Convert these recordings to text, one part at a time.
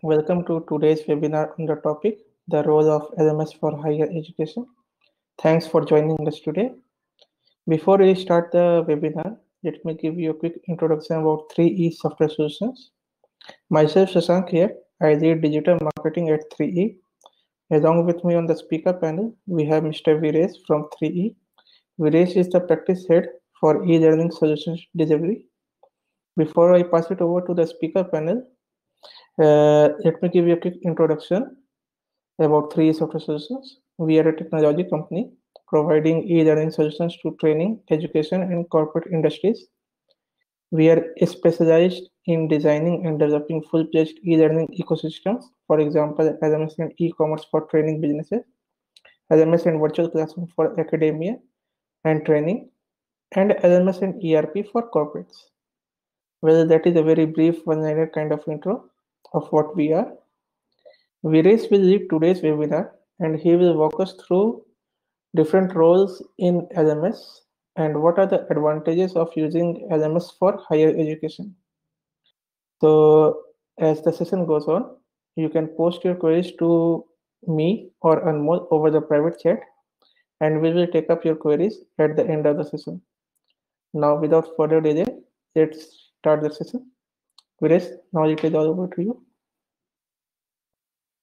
Welcome to today's webinar on the topic, the role of LMS for higher education. Thanks for joining us today. Before we start the webinar, let me give you a quick introduction about 3E Software Solutions. Myself, Shashank here. I lead digital marketing at 3E. Along with me on the speaker panel, we have Mr. Vires from 3E. Vires is the practice head for e-learning solutions delivery. Before I pass it over to the speaker panel, let me give you a quick introduction about 3E Software Solutions. We are a technology company providing e-learning solutions to training, education, and corporate industries. We are specialized in designing and developing full-fledged e-learning ecosystems, for example, LMS and e-commerce for training businesses, LMS and virtual classroom for academia and training, and LMS and ERP for corporates. Well, that is a very brief one-liner kind of intro of what we are. Vires will lead today's webinar and he will walk us through different roles in LMS and what are the advantages of using LMS for higher education. So as the session goes on, you can post your queries to me or Anmol over the private chat, and we will take up your queries at the end of the session. Now, without further delay, let's start the session. Vires, now it is all over to you.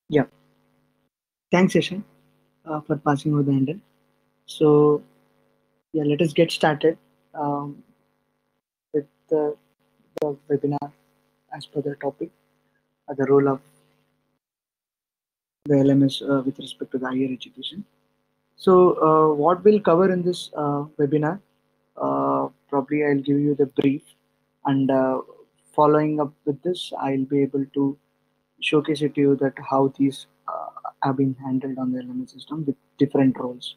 Yeah. Thanks, Eshan, for passing over the handle. So, yeah, let us get started with the webinar as per the topic, the role of the LMS with respect to the higher education. So, what we'll cover in this webinar, probably I'll give you the brief, and following up with this, I'll be able to showcase it to you that how these have been handled on the LMS system with different roles.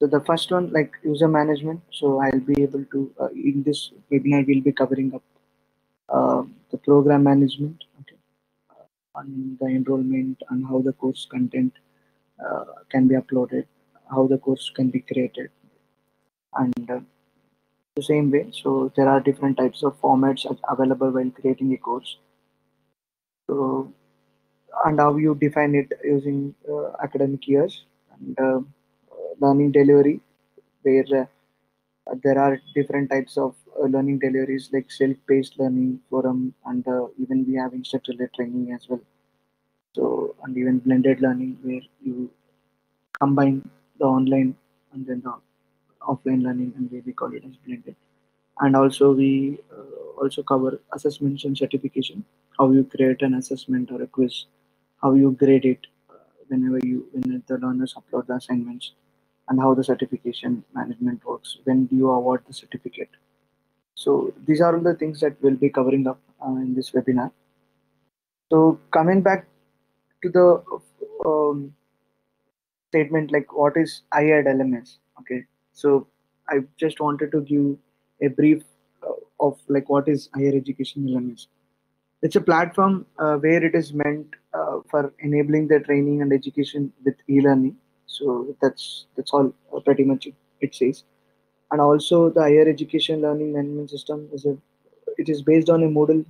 So the first one, like user management. So I'll be able to, in this webinar, we'll be covering up the program management, okay, on the enrollment, and how the course content can be uploaded, how the course can be created, and the same way. So there are different types of formats available while creating a course. So, and how you define it using academic years and learning delivery, where there are different types of learning deliveries like self-paced learning, forum, and even we have instructor-led training as well. So, and even blended learning, where you combine the online and then the offline learning, and we call it as blended. And also we also cover assessments and certification, how you create an assessment or a quiz, how you grade it when the learners upload the assignments, and how the certification management works, when do you award the certificate. So these are all the things that we'll be covering up in this webinar. So coming back to the statement, like what is higher LMS? Okay, so I just wanted to give a brief of like what is higher education LMS. It's a platform where it is meant for enabling the training and education with e-learning. So that's all pretty much it says. And also the higher education learning management system is it is based on a Moodle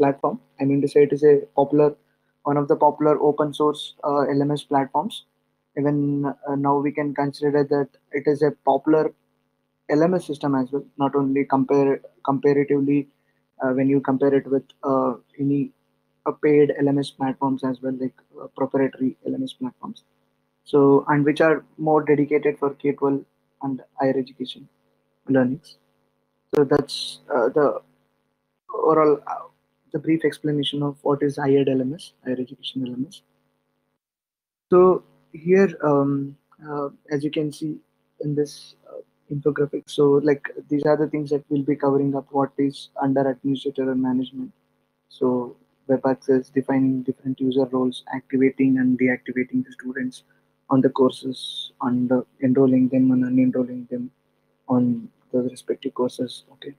platform. I mean to say it is a popular, one of the popular open source LMS platforms. Even now we can consider that it is a popular LMS system as well, not only comparatively when you compare it with any paid LMS platforms as well, like proprietary LMS platforms. So, and which are more dedicated for K12 and higher education learnings. So that's the overall, the brief explanation of what is higher LMS, higher education LMS. So here, as you can see in this infographic, so like these are the things that we'll be covering up, what is under administrator and management. So web access, defining different user roles, activating and deactivating the students on the courses, on the enrolling them and unenrolling them on the respective courses, okay,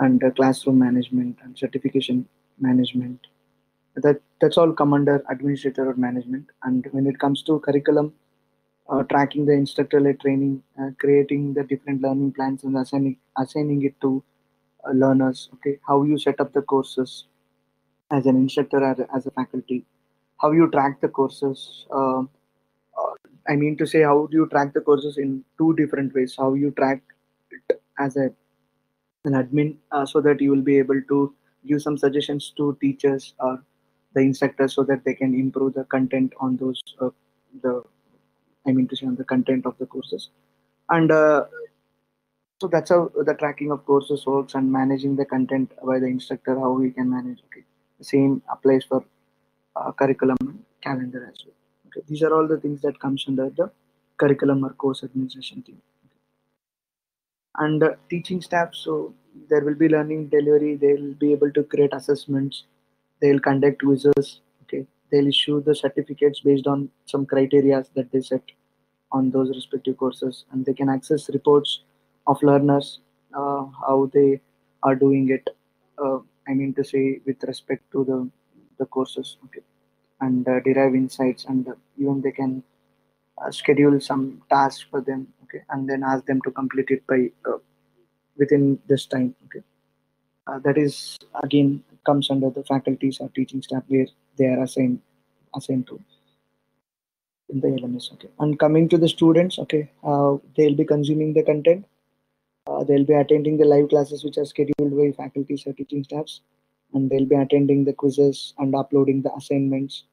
and classroom management and certification management. That's all come under administrator or management. And when it comes to curriculum, tracking the instructor-led training, creating the different learning plans and assigning it to learners, okay, how you set up the courses, as an instructor or as a faculty, how you track the courses. I mean to say, how do you track the courses in two different ways? How you track it as an admin, so that you will be able to give some suggestions to teachers or the instructors so that they can improve the content on those on the content of the courses. And so that's how the tracking of courses works, and managing the content by the instructor, how we can manage. Okay, the same applies for curriculum and calendar as well. Okay, these are all the things that comes under the curriculum or course administration team. Okay. And teaching staff, so there will be learning delivery. They'll be able to create assessments. They'll conduct quizzes. Okay, they'll issue the certificates based on some criteria that they set on those respective courses, and they can access reports of learners, how they are doing it, with respect to the courses, okay, and derive insights, and even they can schedule some tasks for them, okay, and then ask them to complete it by within this time, okay. That is again comes under the faculties or teaching staff where they are assigned to in the LMS, okay. And coming to the students, okay, they'll be consuming the content. They'll be attending the live classes which are scheduled by faculties or teaching staffs, and they'll be attending the quizzes and uploading the assignments,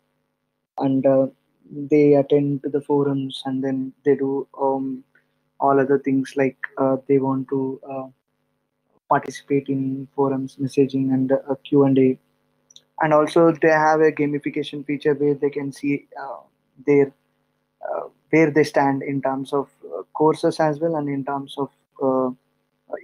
and they attend to the forums, and then they do all other things like they want to participate in forums, messaging, and Q&A. And also they have a gamification feature where they can see where they stand in terms of courses as well, and in terms of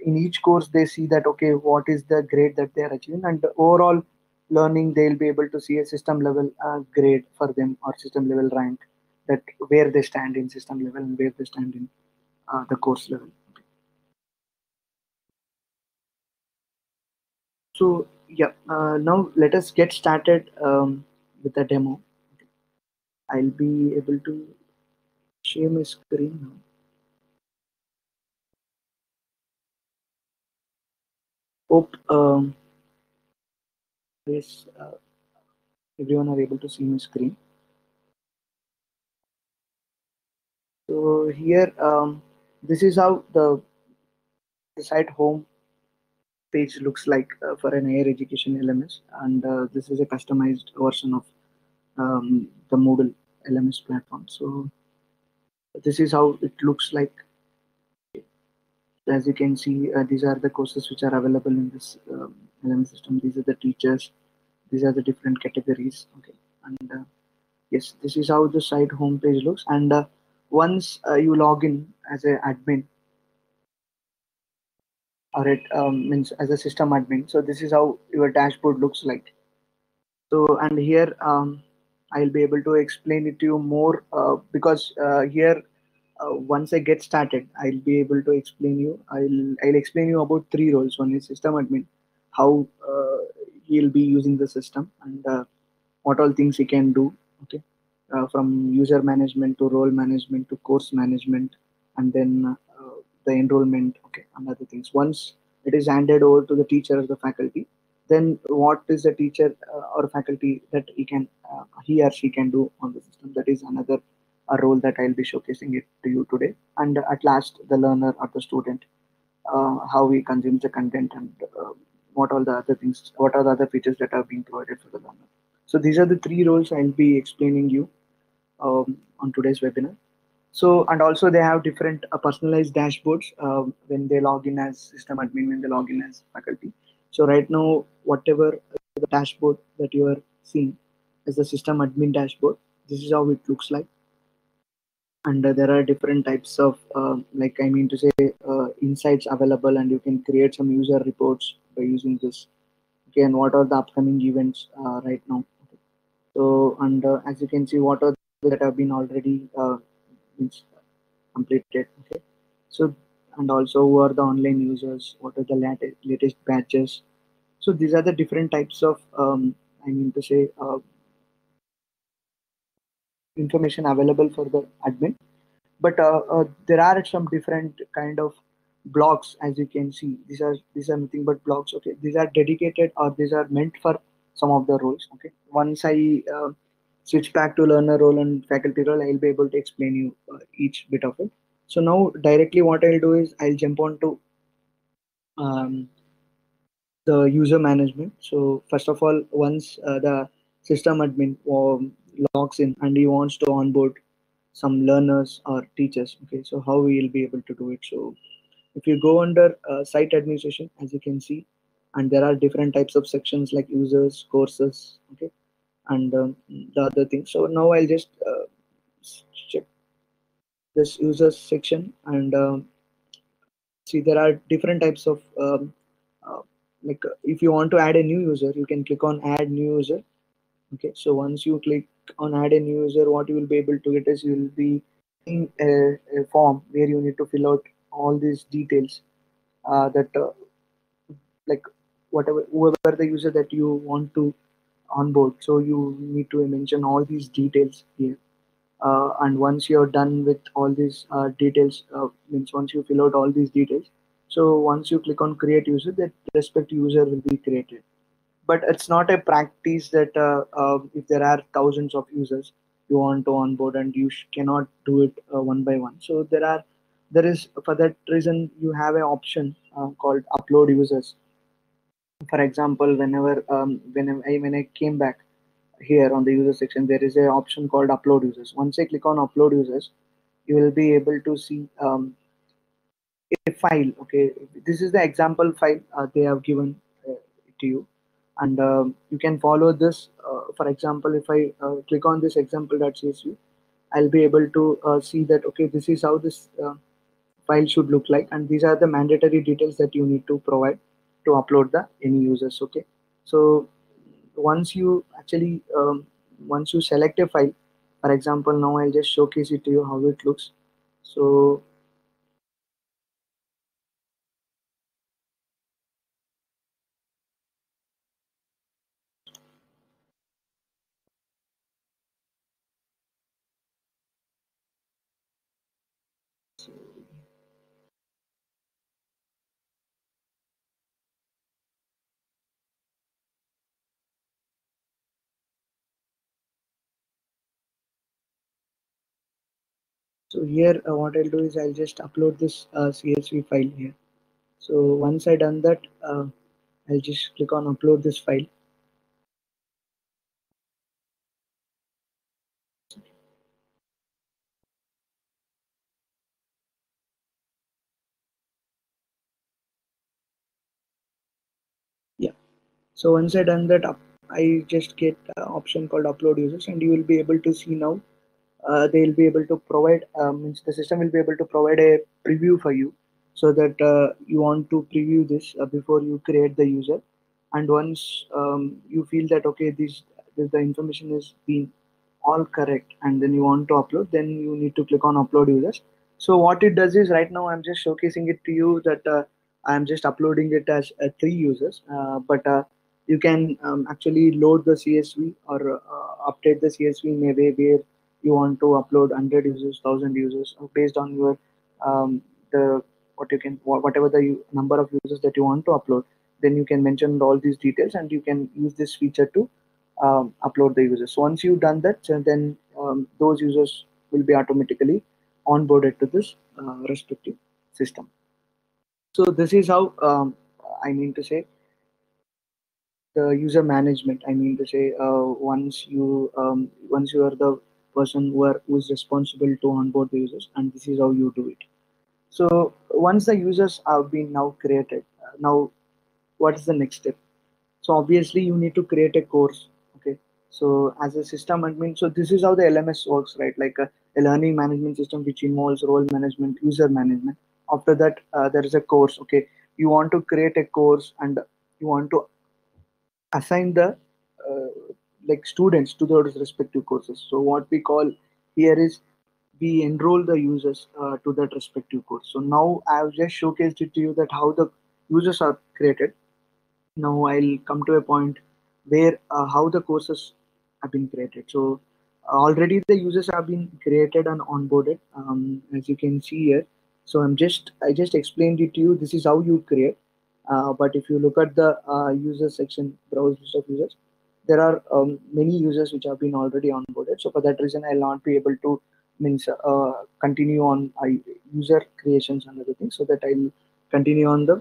in each course they see that, okay, what is the grade that they are achieving, and the overall learning they'll be able to see a system level grade for them, or system level rank, that where they stand in system level and where they stand in the course level. So yeah, now let us get started with the demo. I'll be able to share my screen now. Hope everyone are able to see my screen. So here, this is how the site home page looks like for an higher education LMS, and this is a customized version of the Moodle LMS platform. So this is how it looks like. As you can see, these are the courses which are available in this LMS system. These are the teachers. These are the different categories. Okay, and yes, this is how the site homepage looks. And once you log in as an admin, or it means as a system admin, so this is how your dashboard looks like. So, and here I'll be able to explain it to you more because here. Once I get started, I'll be able to explain you. I'll explain you about three roles. One is system admin, how he'll be using the system, and what all things he can do. Okay, from user management to role management to course management, and then the enrollment. Okay, and other things. Once it is handed over to the teacher or the faculty, then what is the teacher or faculty that he or she can do on the system? That is another role that I'll be showcasing it to you today. And at last, the learner or the student, how he consumes the content, and what are the other features that are being provided for the learner. So these are the three roles I'll be explaining you on today's webinar. So, and also they have different personalized dashboards when they log in as system admin, when they log in as faculty. So right now, whatever the dashboard that you are seeing is the system admin dashboard. This is how it looks like. And there are different types of, insights available, and you can create some user reports by using this. Okay, and what are the upcoming events right now? Okay. So, and as you can see, what are the that have been already completed? Okay. So, and also who are the online users? What are the latest batches? So these are the different types of, information available for the admin, but there are some different kind of blocks. As you can see, these are nothing but blocks. Okay, these are dedicated, or these are meant for some of the roles. Okay, once I switch back to learner role and faculty role, I'll be able to explain you each bit of it. So now directly what I'll do is I'll jump on to the user management. So first of all, once the system admin logs in and he wants to onboard some learners or teachers, okay, so how we will be able to do it. So if you go under site administration, as you can see, and there are different types of sections like users, courses, okay, and the other thing. So now I'll just check this users section and see there are different types of like if you want to add a new user, you can click on add new user. Okay, so once you click on add a new user, what you will be able to get is you will be in a form where you need to fill out all these details that like whoever the user that you want to onboard. So you need to mention all these details here, and once you're done with all these details, means once you fill out all these details, so once you click on create user, that respective user will be created. But it's not a practice that if there are thousands of users you want to onboard and you cannot do it one by one. So there is for that reason you have an option called upload users. For example, whenever when I came back here on the user section, there is an option called upload users. Once I click on upload users, you will be able to see a file. Okay, this is the example file they have given to you. And you can follow this. For example, if I click on this example.csv, I'll be able to see that, okay, this is how this file should look like. And these are the mandatory details that you need to provide to upload the any users. Okay, so once you actually, once you select a file, for example, now I'll just showcase it to you how it looks. So here what I'll do is I'll just upload this CSV file here. So once I done that, I'll just click on upload this file. Yeah, so once I done that, I just get an option called upload users, and you will be able to see now they will be able to provide, means the system will be able to provide a preview for you, so that you want to preview this before you create the user. And once you feel that, okay, this the information is being all correct, and then you want to upload, then you need to click on upload users. So what it does is, right now I'm just showcasing it to you that I'm just uploading it as 3 users, but you can actually load the CSV or update the CSV in a way where you want to upload 100 users, 1,000 users, based on your whatever the number of users that you want to upload. Then you can mention all these details, and you can use this feature to upload the users. So once you've done that, then those users will be automatically onboarded to this respective system. So this is how I mean to say the user management. I mean to say once you are the person who is responsible to onboard the users, and this is how you do it. So once the users have been now created, now what is the next step? So obviously you need to create a course. Okay, so as a system admin, so this is how the LMS works, right? Like a learning management system which involves role management, user management. After that there is a course. Okay, you want to create a course, and you want to assign the like students to those respective courses. So what we call here is we enroll the users to that respective course. So now I've just showcased it to you that how the users are created. Now I'll come to a point where how the courses have been created. So already the users have been created and onboarded, as you can see here. So I just explained it to you. This is how you create. But if you look at the user section, browse list of users, there are many users which have been already onboarded. So for that reason, I'll not be able to continue on user creations and other things, so that I'll continue on the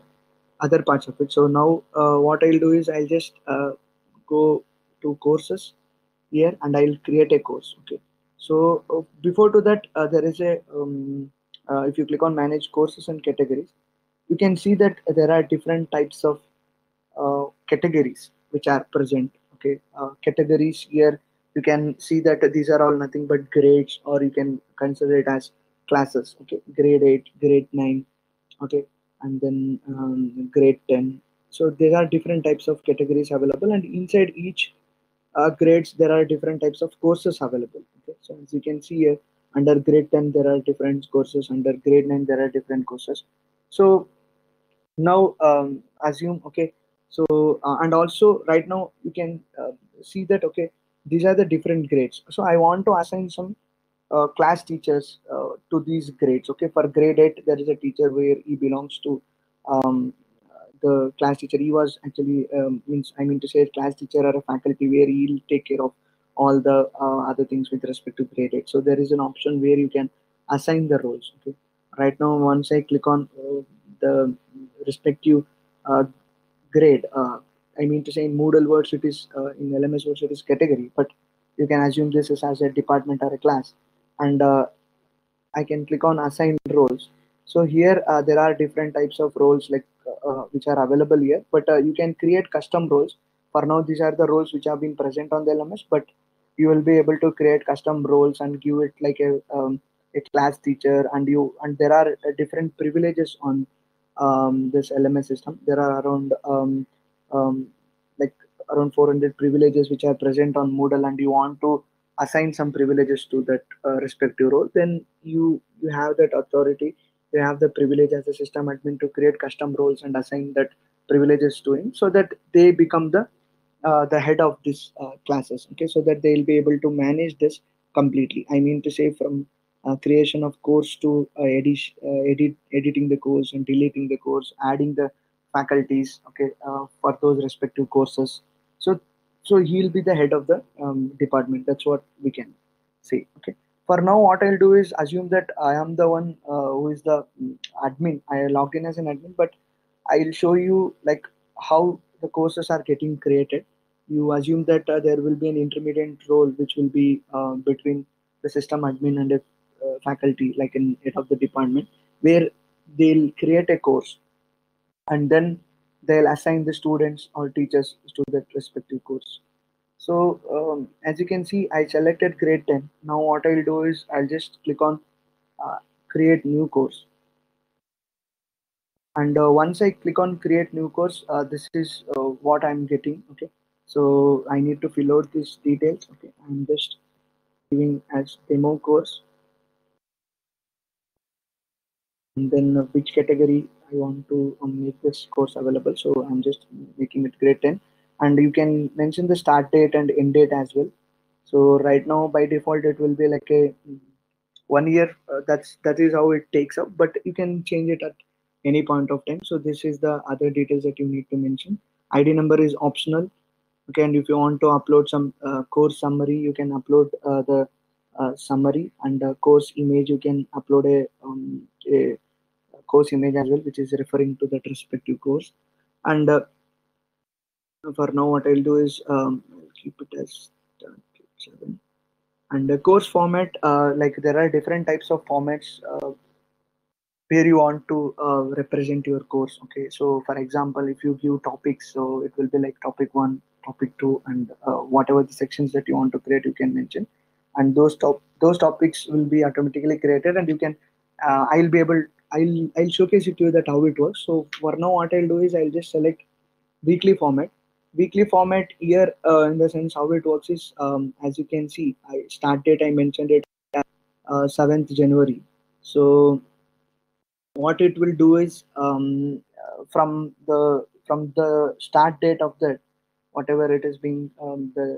other parts of it. So now what I'll do is I'll just go to courses here and I'll create a course. Okay. So before to that, there is a, if you click on manage courses and categories, you can see that there are different types of categories which are present. Okay. Categories here, you can see that these are all nothing but grades, or you can consider it as classes. Okay. Grade 8, grade 9. Okay. And then grade 10. So there are different types of categories available, and inside each grades there are different types of courses available. Okay. So as you can see here, under grade 10 there are different courses, under grade 9 there are different courses. So now assume, okay, so and also right now you can see that, okay, these are the different grades. So I want to assign some class teachers to these grades. Okay, for grade 8 there is a teacher where he belongs to the class teacher. He was actually I mean to say a class teacher or a faculty where he'll take care of all the other things with respect to grade 8. So there is an option where you can assign the roles. Okay, right now once I click on the respective grade, I mean to say in Moodle words it is in LMS words it is category, but you can assume this is as a department or a class. And I can click on assign roles. So here there are different types of roles like which are available here, but you can create custom roles. For now, these are the roles which have been present on the LMS, but you will be able to create custom roles and give it like a class teacher. And there are different privileges on this LMS system. There are around around 400 privileges which are present on Moodle, and you want to assign some privileges to that respective role, then you have that authority, you have the privilege as a system admin to create custom roles and assign that privileges to him, so that they become the head of these classes. Okay, so that they'll be able to manage this completely. I mean to say from creation of course to editing the course and deleting the course, adding the faculties, okay, for those respective courses. So he'll be the head of the department. That's what we can say. Okay. For now, what I'll do is assume that I am the one who is the admin. I logged in as an admin, but I'll show you like how the courses are getting created. You assume that there will be an intermediate role which will be between the system admin and a faculty, like in head of the department, where they'll create a course, and then they'll assign the students or teachers to that respective course. So as you can see, I selected grade 10. Now what I'll do is I'll just click on create new course. And once I click on create new course, this is what I'm getting. Okay, so I need to fill out these details. Okay, I'm just giving as demo course. And then which category I want to make this course available. So I'm just making it grade 10. And you can mention the start date and end date as well. So right now by default, it will be like a 1 year. That is how it takes up, but you can change it at any point of time. So this is the other details that you need to mention. ID number is optional. Okay, and if you want to upload some course summary, you can upload the summary, and course image, you can upload a course image as well, which is referring to that respective course. And for now, what I'll do is keep it as 7. And the course format, like there are different types of formats where you want to represent your course. Okay, so for example, if you give topics, so it will be like topic 1, topic 2, and whatever the sections that you want to create, you can mention. And those topics will be automatically created, and you can I'll showcase it to you that how it works. So for now, what I'll do is I'll just select weekly format. Weekly format here, in the sense how it works is, as you can see, start date I mentioned it 7th January. So what it will do is from the start date of that, whatever it is being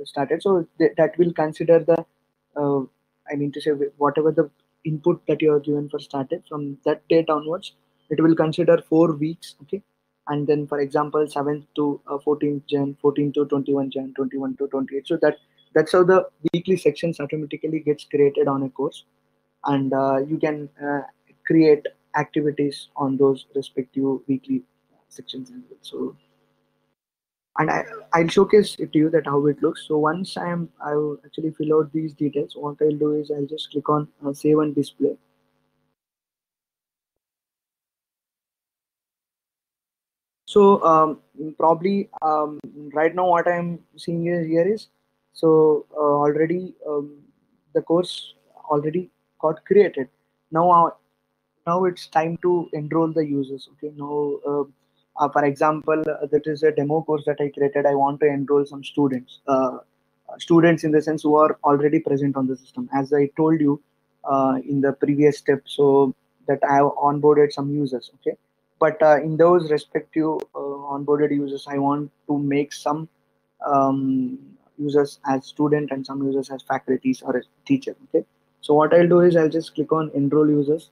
started, so that will consider the I mean to say whatever the input that you are given for started, from that date onwards it will consider 4 weeks. Okay, and then, for example, 7th to 14th Jan, 14th to 21 Jan, 21 to 28. So that's how the weekly sections automatically gets created on a course, and you can create activities on those respective weekly sections. So, and I'll showcase it to you that how it looks. So once I will actually fill out these details. What I'll do is I'll just click on Save and Display. So probably right now what I'm seeing here is, so already the course already got created. Now now it's time to enroll the users. Okay, now for example, that is a demo course that I created. I want to enroll some students, in the sense who are already present on the system. As I told you in the previous step, so that I have onboarded some users. Okay. But in those respective onboarded users, I want to make some users as student and some users as faculties or as teacher. Okay. So what I'll do is I'll just click on Enroll Users,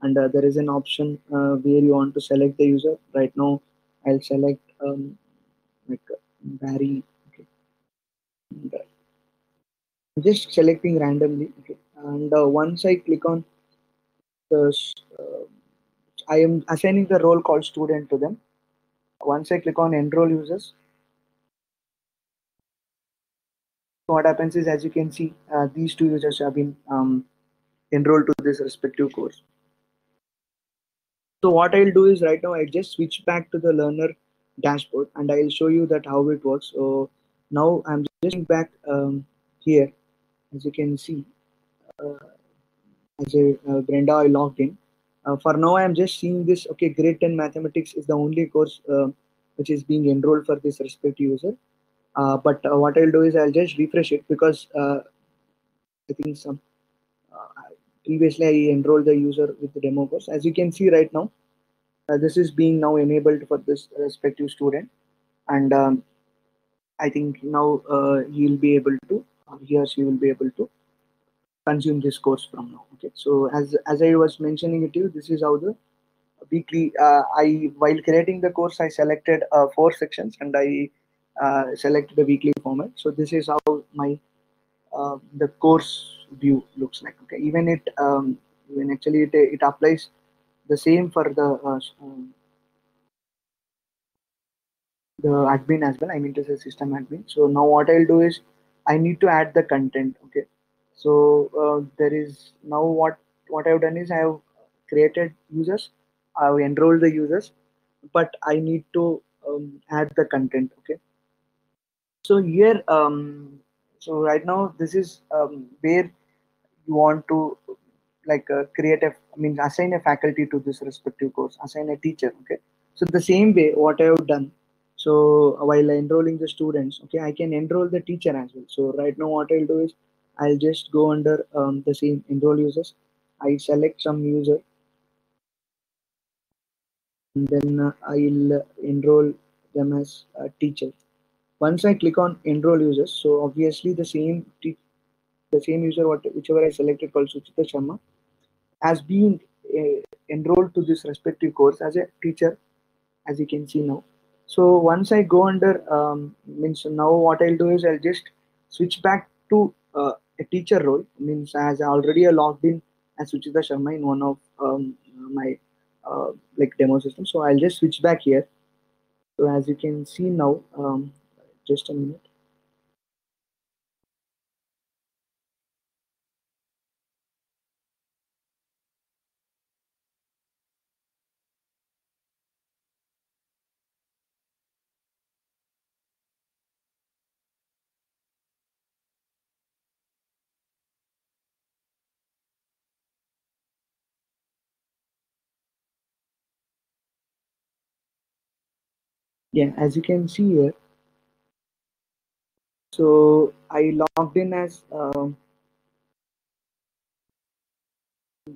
and there is an option where you want to select the user. Right now, I'll select like Barry. Okay. And, I'm just selecting randomly. Okay. And once I click on the I am assigning the role called student to them. Once I click on Enroll Users, what happens is, as you can see, these two users have been enrolled to this respective course. So what I'll do is right now I just switch back to the learner dashboard, and I'll show you that how it works. So now I'm just back here, as you can see, as a Brenda, I logged in. For now, I am just seeing this. Okay, grade 10 mathematics is the only course which is being enrolled for this respective user. But what I'll do is I'll just refresh it, because I think some previously I enrolled the user with the demo course. As you can see right now, this is being now enabled for this respective student, and I think now he'll be able to, or he or she will be able to consume this course from now. Okay, so as I was mentioning it to you, this is how the weekly while creating the course, I selected 4 sections, and I selected the weekly format. So this is how my the course view looks like. Okay, even it even actually it applies the same for the admin as well. I mean, to say system admin. So now what I'll do is I need to add the content. Okay. So there is now what I've done is I have created users, I've enrolled the users, but I need to add the content. Okay. So here, so right now this is where you want to like create a, I mean, assign a faculty to this respective course, assign a teacher. Okay. So the same way what I have done. So while enrolling the students, okay, I can enroll the teacher as well. So right now what I'll do is I'll just go under the same Enroll Users. I select some user, and then I'll enroll them as a teacher. Once I click on Enroll Users, so obviously the same user, whichever I selected, called Suchita Sharma, has been enrolled to this respective course as a teacher, as you can see now. So once I go under, means now what I'll do is I'll just switch back to a teacher role, means as I already logged in as Suchita Sharma in one of my like demo system. So I'll just switch back here. So as you can see now, just a minute. Yeah, as you can see here, so I logged in as the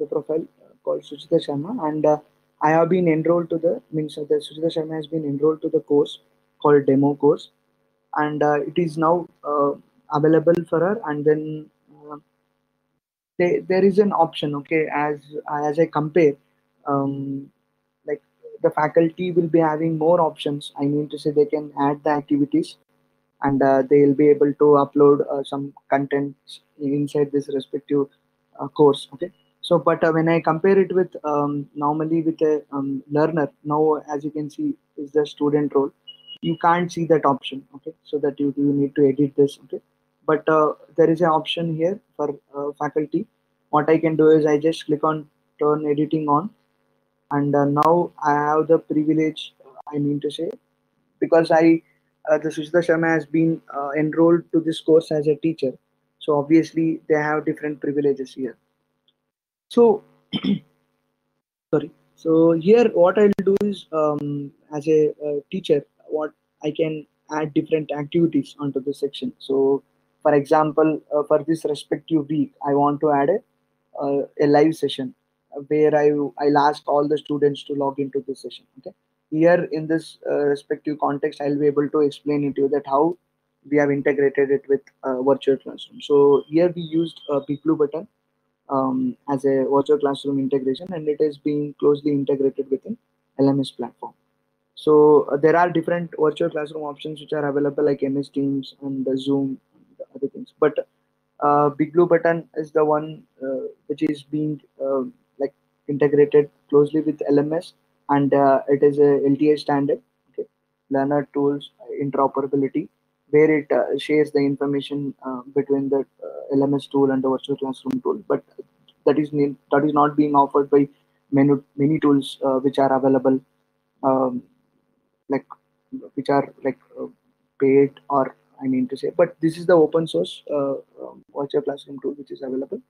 profile called Suchita Sharma, and I have been enrolled to the, means that Suchita Sharma has been enrolled to the course called demo course, and it is now available for her. And then there is an option, okay, as I compare, like the faculty will be having more options. I mean to say they can add the activities and they'll be able to upload some content inside this respective course. Okay. So, but when I compare it with normally with a learner, now as you can see is the student role. You can't see that option. Okay. So that you need to edit this. Okay. But there is an option here for faculty. What I can do is I just click on turn editing on, and now I have the privilege, I mean to say, because I Sushita Sharma has been enrolled to this course as a teacher. So obviously they have different privileges here. So, sorry. So here what I'll do is as a teacher, what I can add different activities onto this section. So for example, for this respective week, I want to add a live session where I'll ask all the students to log into this session. Okay. Here in this respective context, I'll be able to explain it to you that how we have integrated it with virtual classroom. So here we used a BigBlueButton as a virtual classroom integration, and it is being closely integrated within LMS platform. So there are different virtual classroom options which are available like MS Teams and Zoom and other things. But BigBlueButton is the one which is being like integrated closely with LMS, and it is a LTA standard, okay, learner tools interoperability, where it shares the information between the LMS tool and the virtual classroom tool. But that is not being offered by many tools which are available, which are paid, or I mean to say. But this is the open source virtual classroom tool which is available,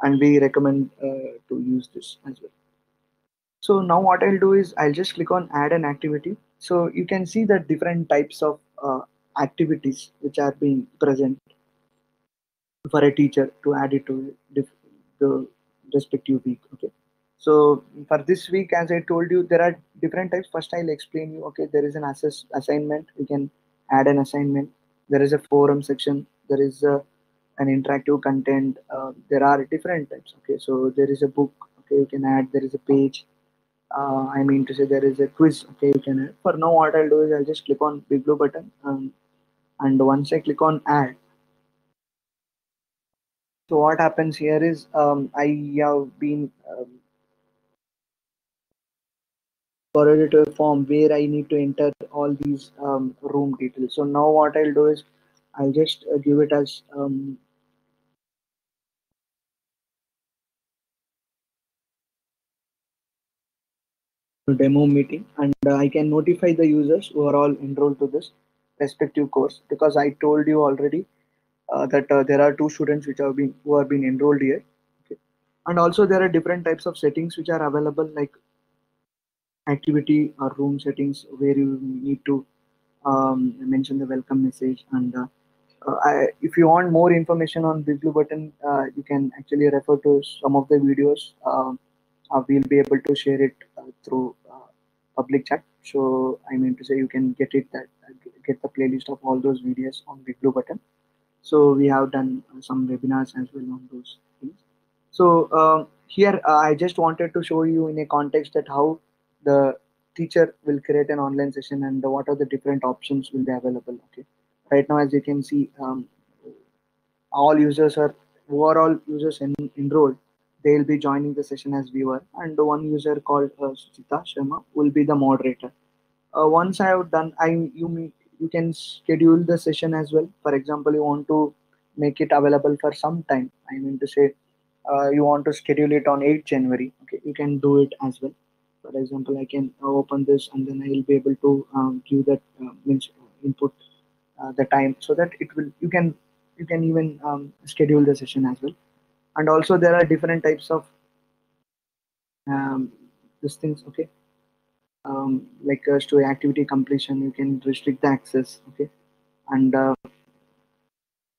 and we recommend to use this as well. So now what I'll do is I'll just click on add an activity. So you can see the different types of activities which are being present for a teacher to add it to the respective week. Okay. So for this week, as I told you, there are different types. First, I'll explain you. Okay. There is an assignment. You can add an assignment. There is a forum section. There is an interactive content. There are different types. Okay. So there is a book. Okay. You can add. There is a page. I mean to say there is a quiz. Okay, you can add. For now, what I'll do is I'll just click on BigBlueButton, and once I click on add, so what happens here is I have been forwarded to a form where I need to enter all these room details. So now what I'll do is I'll just give it as demo meeting, and I can notify the users who are all enrolled to this respective course, because I told you already that there are two students which have been who are being enrolled here. Okay. And also there are different types of settings which are available, like activity or room settings, where you need to mention the welcome message. And if you want more information on BigBlueButton, you can actually refer to some of the videos. We'll be able to share it through public chat. So I mean to say you can get it that get the playlist of all those videos on BigBlueButton. So we have done some webinars as well on those things. So here I just wanted to show you in a context that how the teacher will create an online session and what are the different options will be available. Okay, right now as you can see, all users are overall users enrolled. They'll be joining the session as viewer, and one user called Suchita Sharma will be the moderator. Once I have done, you can schedule the session as well. For example, you want to make it available for some time. I mean to say, you want to schedule it on 8th January. Okay, you can do it as well. For example, I can open this, and then I will be able to give that input the time, so that it will. You can even schedule the session as well. And also there are different types of these things, okay, like to activity completion, you can restrict the access, okay, and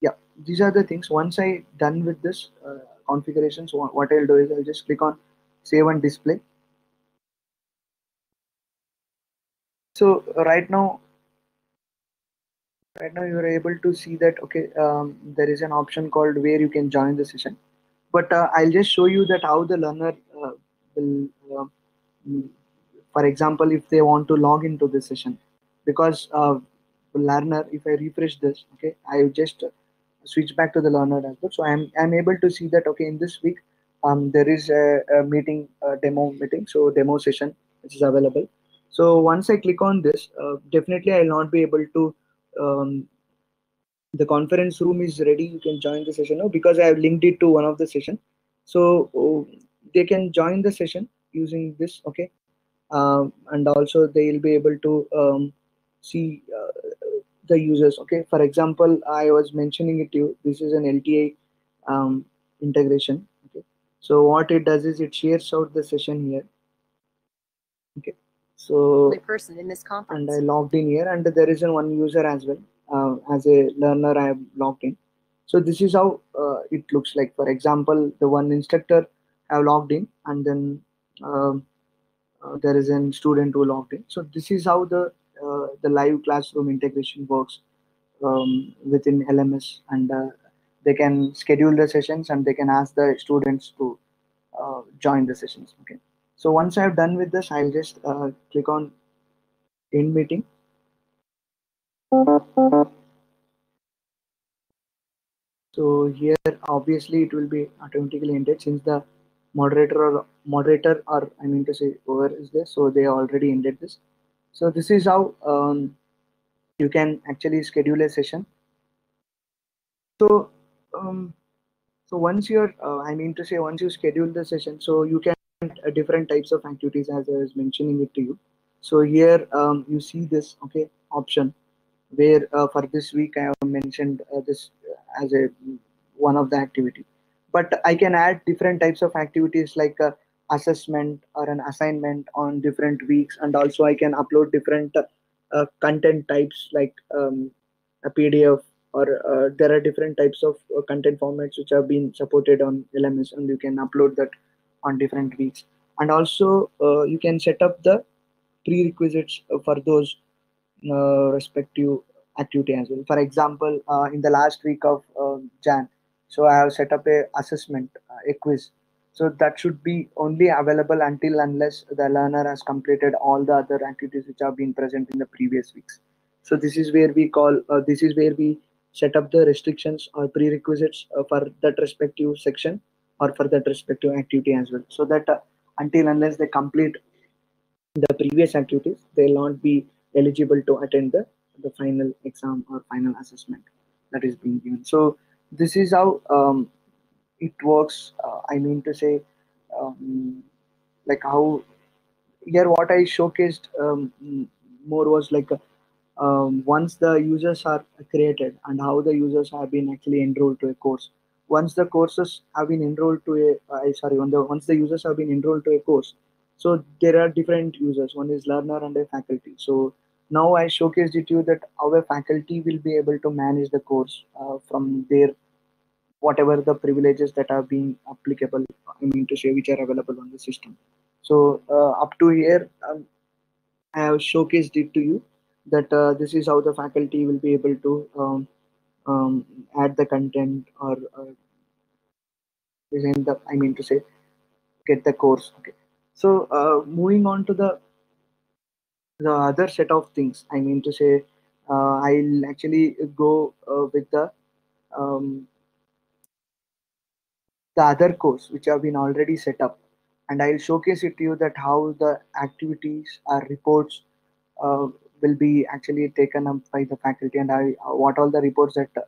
yeah, these are the things. Once I done with this configuration, so what I'll do is I'll just click on save and display. So right now you are able to see that, okay, there is an option called where you can join the session. But I'll just show you that how the learner will for example, if they want to log into this session, because learner, if I refresh this, okay, I just switch back to the learner dashboard. So I'm able to see that, okay, in this week, there is a meeting, a demo meeting, so demo session, which is available. So once I click on this, definitely I'll not be able to, the conference room is ready, you can join the session now, because I have linked it to one of the session. So they can join the session using this, okay. And also they will be able to see the users, okay. For example, I was mentioning it to you, this is an LTA integration, okay. So what it does is it shares out the session here, okay. So the person in this conference, and I logged in here, and there is one user as well. As a learner, I have logged in. So this is how it looks like. For example, the one instructor I have logged in, and then there is a student who logged in. So this is how the live classroom integration works within LMS, and they can schedule the sessions, and they can ask the students to join the sessions. Okay. So once I have done with this, I'll just click on End Meeting. So here, obviously, it will be automatically ended since the moderator or I mean to say over is there. So they already ended this. So this is how you can actually schedule a session. So once you're I mean to say once you schedule the session, so you can different types of activities as I was mentioning it to you. So here you see this, okay, option where for this week I have mentioned this as a one of the activity, but I can add different types of activities like assessment or an assignment on different weeks, and also I can upload different content types like a PDF, or there are different types of content formats which have been supported on LMS, and you can upload that on different weeks. And also you can set up the prerequisites for those respective activity as well. For example, in the last week of Jan, so I have set up a assessment, a quiz. So that should be only available until unless the learner has completed all the other activities which have been present in the previous weeks. So this is where we call, this is where we set up the restrictions or prerequisites for that respective section, or for that respective activity as well, so that until unless they complete the previous activities, they will not be eligible to attend the final exam or final assessment that is being given. So this is how it works. I mean to say, like how here what I showcased more was like once the users are created and how the users have been actually enrolled to a course. Once the courses have been enrolled to a, once the users have been enrolled to a course, so there are different users. One is learner and a faculty. So now I showcased it to you that our faculty will be able to manage the course from their, whatever the privileges that are being applicable, I mean to say, which are available on the system. So up to here, I have showcased it to you that this is how the faculty will be able to add the content or design the, I mean to say, get the course. Okay. So moving on to the other set of things, I mean to say, I'll actually go with the other course which have been already set up, and I'll showcase it to you that how the activities or reports will be actually taken up by the faculty, and what all the reports that the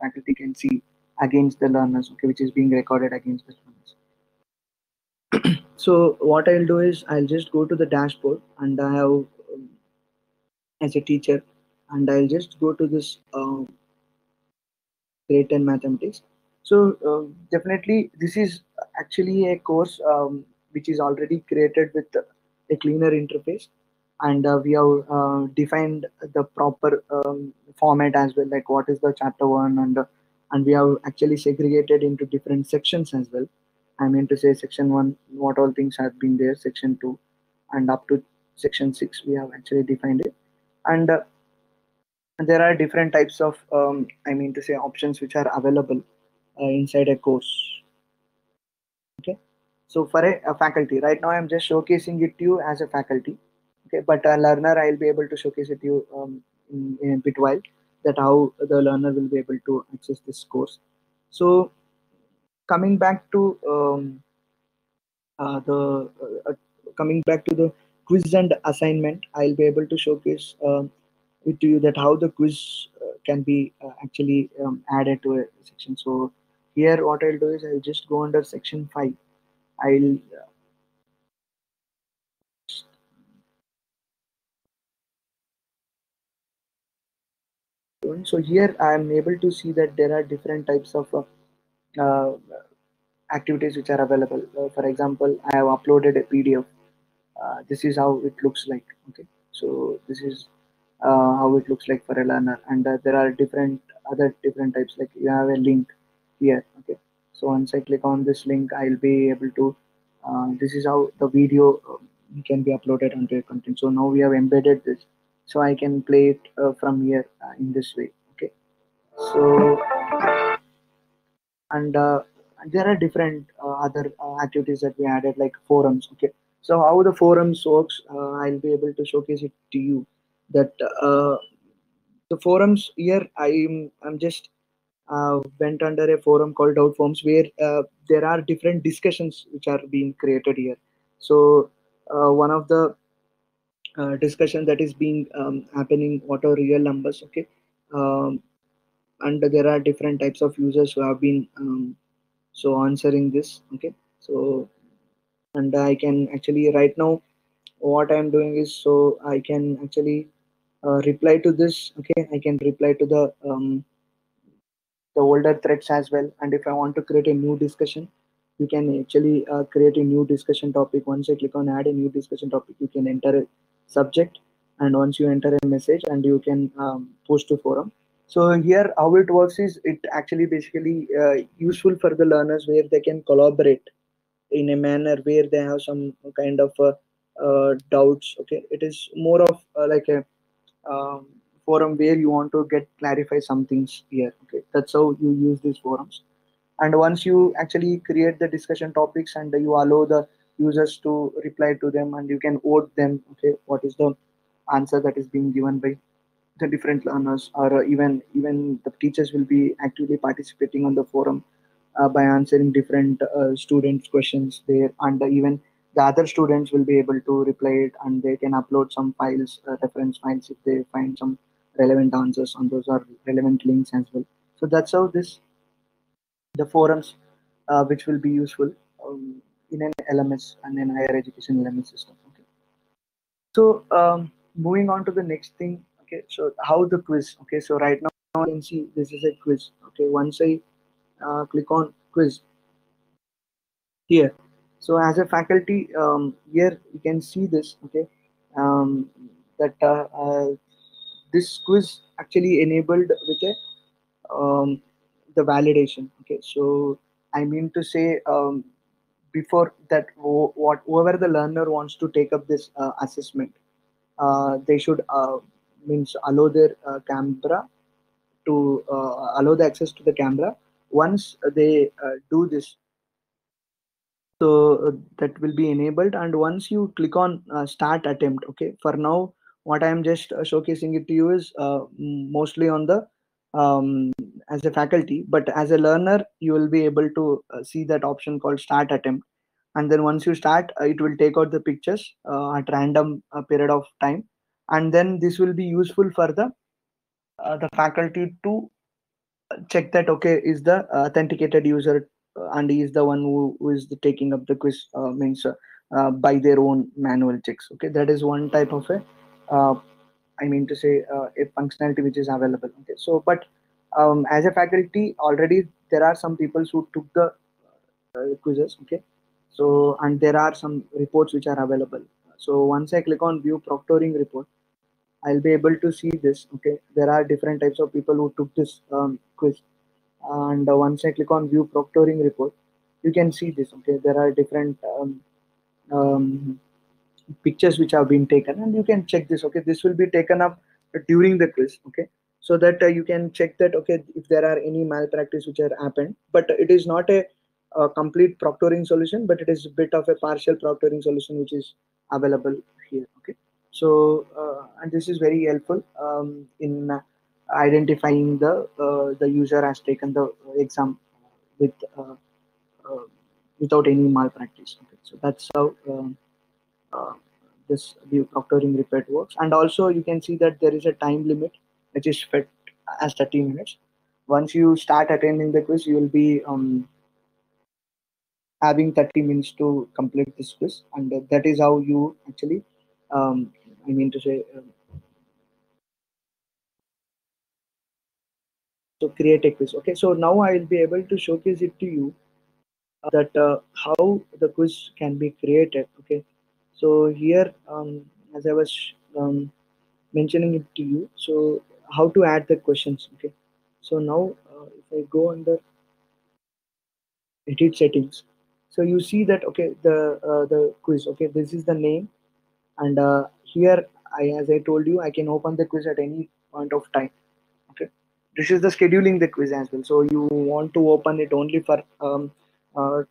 faculty can see against the learners, okay, which is being recorded against the students. So what I'll do is I'll just go to the dashboard, and I have as a teacher, and I'll just go to this grade 10 mathematics. So definitely this is actually a course which is already created with a cleaner interface, and we have defined the proper format as well, like what is the chapter one, and we have actually segregated into different sections as well. I mean to say section one, what all things have been there, section two, and up to section 6, we have actually defined it. And there are different types of, I mean to say, options which are available inside a course. Okay, So for a faculty, right now I'm just showcasing it to you as a faculty, okay? But a learner, I'll be able to showcase it to you in a bit while, that how the learner will be able to access this course. So coming back to the quiz and assignment, I'll be able to showcase it to you that how the quiz can be actually added to a section. So here what I'll do is I'll just go under section 5. I'll so here I am able to see that there are different types of activities which are available. For example, I have uploaded a PDF. This is how it looks like. Okay, so this is how it looks like for a learner, and there are different types, like you have a link here. Okay, so once I click on this link, I'll be able to this is how the video can be uploaded onto your content. So now we have embedded this, so I can play it from here in this way. Okay, so and there are different other activities that we added, like forums. Okay, so how the forums works, I'll be able to showcase it to you, that the forums here, I'm just went under a forum called Out Forms, where there are different discussions which are being created here. So one of the discussion that is being happening, what are real numbers, okay, and there are different types of users who have been so answering this. Okay, so and I can actually, right now what I'm doing is, so I can actually reply to this. Okay, I can reply to the older threads as well, and if I want to create a new discussion, you can actually create a new discussion topic. Once I click on add a new discussion topic, you can enter a subject, and once you enter a message, and you can post to forum. So here how it works is, it actually basically useful for the learners, where they can collaborate in a manner where they have some kind of doubts. Okay, it is more of like a forum where you want to clarify some things here. Okay, that's how you use these forums. And once you actually create the discussion topics, and you allow the users to reply to them, and you can vote them. Okay, what is the answer that is being given by the different learners, or even the teachers will be actively participating on the forum by answering different students' questions there, and even the other students will be able to reply it, and they can upload some files, reference files, if they find some relevant answers on those, or relevant links as well. So that's how the forums which will be useful in an LMS and in higher education LMS system. Okay. So moving on to the next thing. Okay, so how the quiz. Okay, so right now you can see this is a quiz. Okay, once I click on quiz here, so as a faculty, here you can see this. Okay, that this quiz actually enabled with a the validation. Okay, so I mean to say, before that, whoever the learner wants to take up this assessment, they should means allow their camera to allow the access to the camera. Once they do this, so that will be enabled. And once you click on start attempt, okay, for now what I am just showcasing it to you is mostly on the as a faculty, but as a learner you will be able to see that option called start attempt. And then once you start, it will take out the pictures at random period of time, and then this will be useful for the faculty to check that, okay, is the authenticated user, and he is the one who is taking up the quiz, means by their own manual checks. Okay, that is one type of a I mean to say a functionality which is available. Okay, so but as a faculty already there are some people who took the quizzes. Okay, so and there are some reports which are available. So once I click on view proctoring report, I'll be able to see this. Okay, there are different types of people who took this quiz, and once I click on view proctoring report, you can see this. Okay, there are different pictures which have been taken, and you can check this. Okay, this will be taken up during the quiz. Okay, so that you can check that, okay, if there are any malpractice which are happened, but it is not a a complete proctoring solution, but it is a bit of a partial proctoring solution which is available here. Okay, so and this is very helpful in identifying the user has taken the exam with without any malpractice. Okay, so that's how this the proctoring report works. And also you can see that there is a time limit which is set as 30 minutes. Once you start attending the quiz, you will be having 30 minutes to complete this quiz, and that is how you actually I mean to say so create a quiz. Okay, so now I will be able to showcase it to you that how the quiz can be created. Okay, so here as I was mentioning it to you, so how to add the questions. Okay, so now if I go under edit settings, so you see that okay the quiz, okay, this is the name, and here as I told you, I can open the quiz at any point of time. Okay, this is the scheduling the quiz as well, so you want to open it only for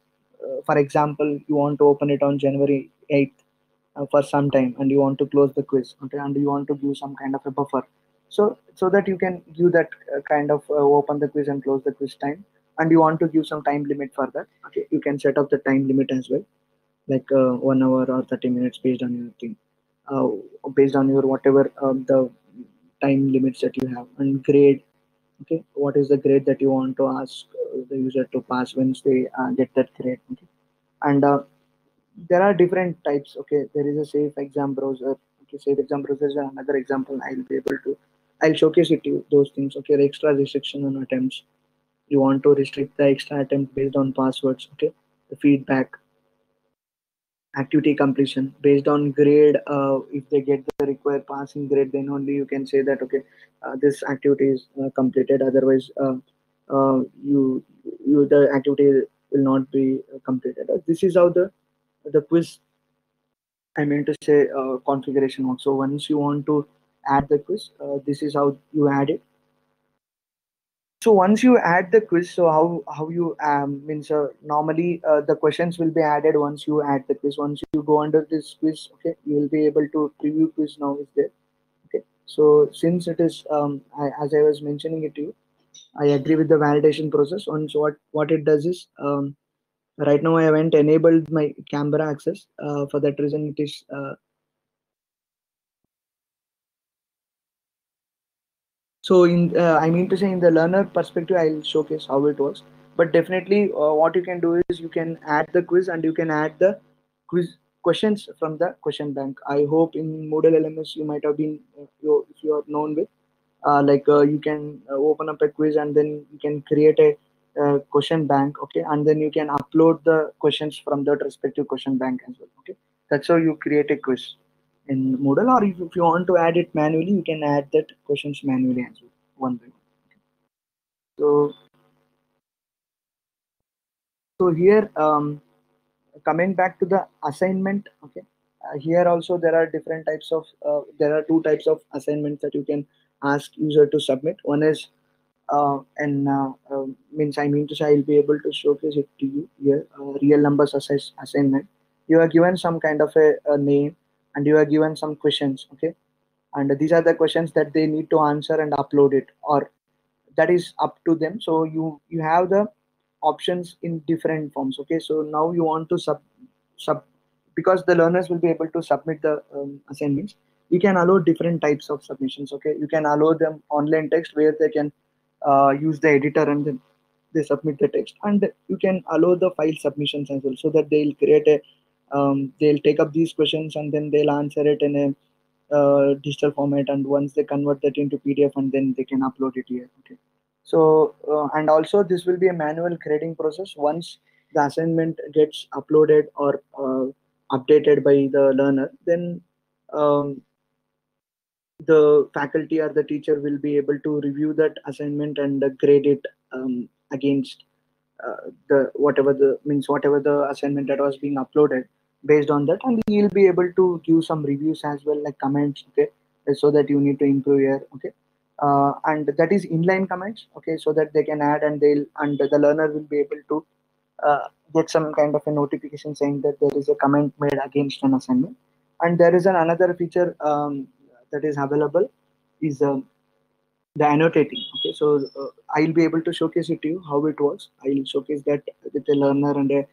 example, you want to open it on January 8th for some time, and you want to close the quiz. Okay, and you want to do some kind of a buffer, so that you can give that kind of open the quiz and close the quiz time, and you want to give some time limit for that. Okay, you can set up the time limit as well, like 1 hour or 30 minutes based on your thing, based on your whatever the time limits that you have. And grade, okay, what is the grade that you want to ask the user to pass once they get that grade. Okay, and there are different types. Okay, there is a safe exam browser. Okay, safe exam browser is another example. I'll showcase it to you, those things. Okay, extra restriction on attempts. You want to restrict the extra attempt based on passwords. Okay, the feedback, activity completion based on grade. If they get the required passing grade, then only you can say that okay, this activity is completed. Otherwise, the activity will not be completed. This is how the quiz, I mean to say, configuration works. So once you want to add the quiz, this is how you add it. So once you add the quiz, so how you means normally the questions will be added once you add the quiz. Once you go under this quiz, okay, you will be able to preview quiz now is there. Okay, so since it is as I was mentioning it to you, I agree with the validation process. Once what it does is right now I haven't enabled my camera access. For that reason, it is. So in I mean to say, in the learner perspective, I'll showcase how it works. But definitely what you can do is you can add the quiz and you can add the quiz questions from the question bank. I hope in Moodle LMS you might have been, if you are known with, you can open up a quiz and then you can create a question bank. Okay, and then you can upload the questions from that respective question bank as well. Okay, that's how you create a quiz in Moodle, or if you want to add it manually, you can add that questions manually as well, one by one. Okay. So here, coming back to the assignment, okay, here also there are different types of, there are two types of assignments that you can ask user to submit. One is, I'll be able to showcase it to you here, real numbers assignment. You are given some kind of a name, and you are given some questions, okay, and these are the questions that they need to answer and upload it, or that is up to them. So you have the options in different forms. Okay, so now you want to because the learners will be able to submit the assignments, you can allow different types of submissions. Okay, you can allow them online text where they can use the editor and then they submit the text, and you can allow the file submissions as well, so that they'll create a they'll take up these questions and then they'll answer it in a digital format, and once they convert that into PDF, and then they can upload it here. Okay, so and also this will be a manual grading process. Once the assignment gets uploaded or updated by the learner, then the faculty or the teacher will be able to review that assignment and grade it against whatever the assignment that was being uploaded. Based on that, and you'll be able to give some reviews as well, like comments, okay, so that you need to improve here. Okay, and that is inline comments, okay, so that they can add, and the learner will be able to get some kind of a notification saying that there is a comment made against an assignment. And there is another feature that is available is the annotating. Okay, so I'll be able to showcase it to you how it works. I'll showcase that with a learner and a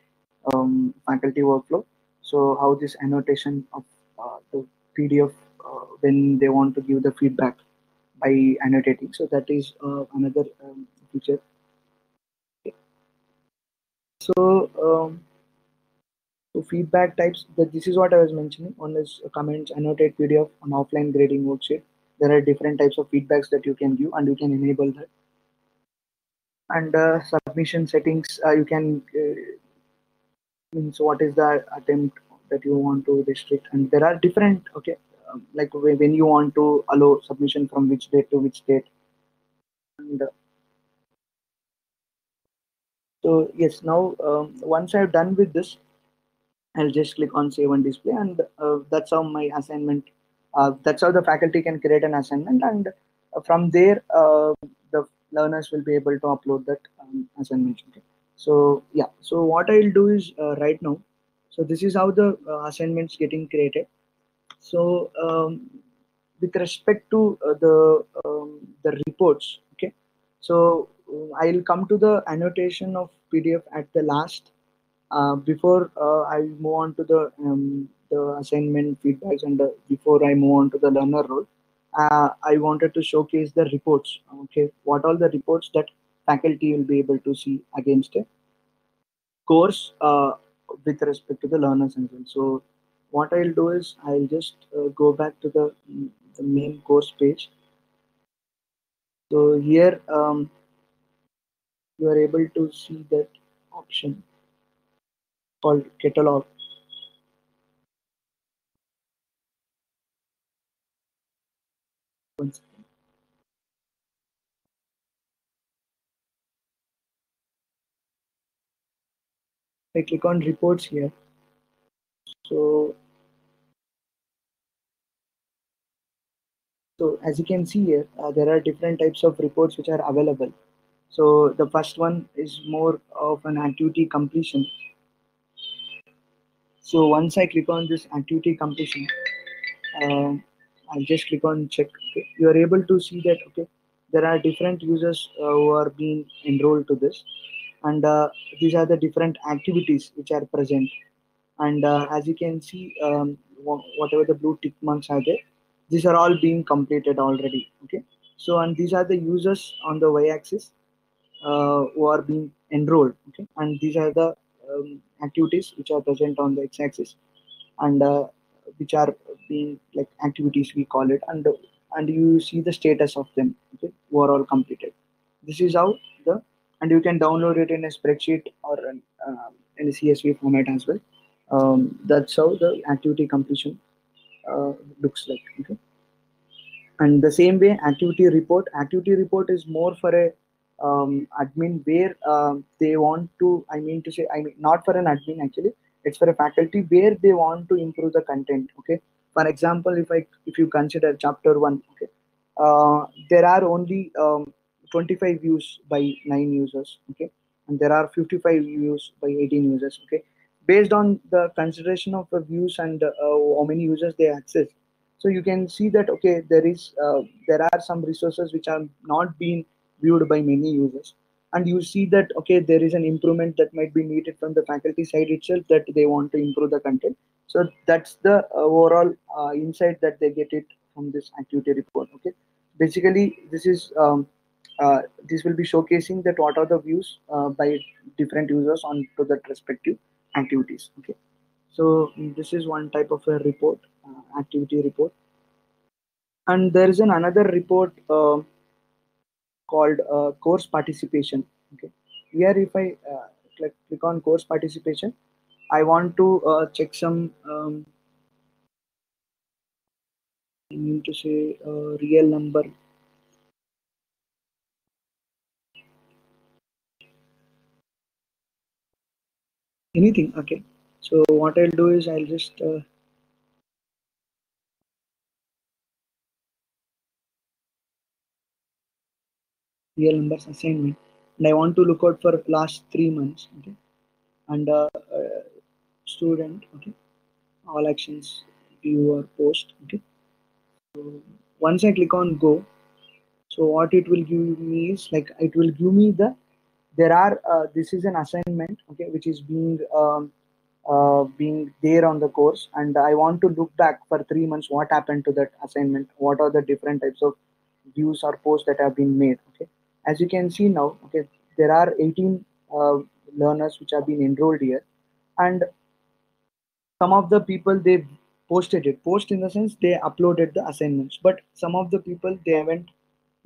faculty workflow. So how this annotation of the PDF when they want to give the feedback by annotating. So that is another feature. Okay. So so feedback types, this is what I was mentioning. One is comments, annotate PDF, an offline grading worksheet. There are different types of feedbacks that you can give and you can enable that. And submission settings, you can means what is the attempt that you want to restrict. And there are different, okay, like when you want to allow submission from which date to which date. And so yes, now once I've done with this, I'll just click on save and display, and that's how my assignment, that's how the faculty can create an assignment, and from there the learners will be able to upload that assignment. Okay. So yeah, so what I'll do is right now, so this is how the assignments getting created. So with respect to the reports, okay, so I'll come to the annotation of PDF at the last. Before I move on to the assignment feedbacks, and before I move on to the learner role, I wanted to showcase the reports. Okay, what all the reports that faculty will be able to see against a course with respect to the learners as well. So what I'll do is I'll just go back to the main course page. So here you are able to see that option called catalog. One second. I click on reports here. So as you can see here, there are different types of reports which are available. So the first one is more of an activity completion. So once I click on this activity completion, I'll just click on check. Okay. You are able to see that, okay, there are different users who are being enrolled to this, and these are the different activities which are present. And as you can see, whatever the blue tick marks are there, these are all being completed already. Okay. So, and these are the users on the y-axis who are being enrolled. Okay. And these are the activities which are present on the x-axis, and which are being like activities we call it, and you see the status of them, okay, who are all completed. This is how the, and you can download it in a spreadsheet or in a CSV format as well. That's how the activity completion looks like. Okay. And the same way, activity report is more for a admin, where they want to, not for an admin actually, it's for a faculty where they want to improve the content. Okay, for example, if you consider chapter 1, okay, there are only 25 views by 9 users, okay, and there are 55 views by 18 users. Okay, based on the consideration of the views and how many users they access, so you can see that, okay, there are some resources which are not being viewed by many users, and you see that, okay, there is an improvement that might be needed from the faculty side itself, that they want to improve the content. So that's the overall insight that they get it from this activity report. Okay, basically this is this will be showcasing that what are the views by different users on to that respective activities. Okay, so this is one type of a report, activity report. And there is another report called course participation. Okay, here if I click on course participation, I want to check some I mean to say real number. Anything. Okay, so what I'll do is I'll just real numbers assignment, and I want to look out for last 3 months. Okay, under student, okay, all actions, view or post, okay. So once I click on go, so what it will give me is like, it will give me the, there are, this is an assignment, okay, which is being there on the course, and I want to look back for 3 months what happened to that assignment, what are the different types of views or posts that have been made, okay. As you can see now, okay, there are 18 learners which have been enrolled here, and some of the people, they posted it, post in the sense they uploaded the assignments, but some of the people they haven't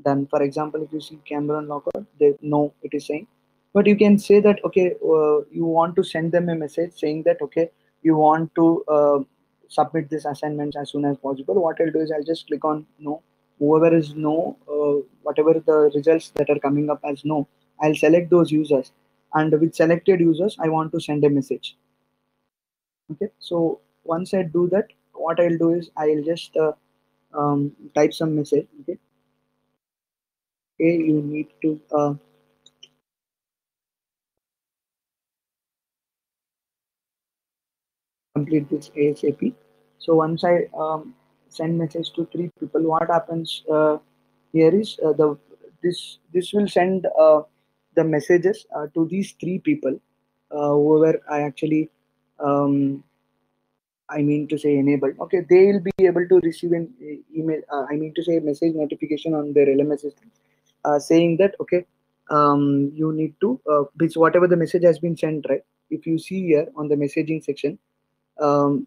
done. For example, if you see Cameron Locker, they know it is saying, but you can say that, okay, you want to send them a message saying that, okay, you want to submit this assignment as soon as possible. What I'll do is I'll just click on no, whoever is no, whatever the results that are coming up as no, I'll select those users, and with selected users, I want to send a message. Okay, so once I do that, what I'll do is I'll just type some message. Okay, okay, you need to complete this ASAP. So once I send message to 3 people, what happens here is this will send the messages to these 3 people, whoever I actually I mean to say enabled. Okay, they will be able to receive an email, I mean to say message notification on their LMS system, saying that, okay, you need to, which whatever the message has been sent, right? If you see here on the messaging section, you